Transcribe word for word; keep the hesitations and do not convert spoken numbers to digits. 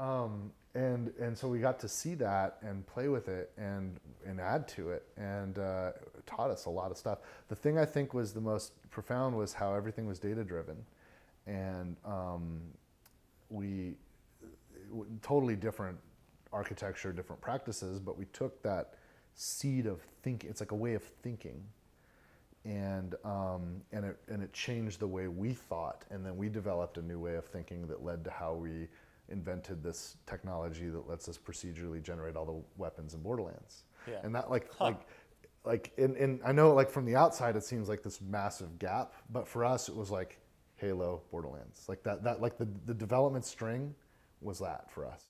Um, and and so we got to see that and play with it and and add to it, and uh, it taught us a lot of stuff. The thing I think was the most profound was how everything was data driven, and um, we totally different architecture, different practices, but we took that seed of thinking. It's like a way of thinking, and um, and it and it changed the way we thought, and then we developed a new way of thinking that led to how we invented this technology that lets us procedurally generate all the weapons in Borderlands. Yeah. And that like, huh. like, like, and, and I know like from the outside, it seems like this massive gap, but for us, it was like Halo, Borderlands. Like that, that like the, the development string was that for us.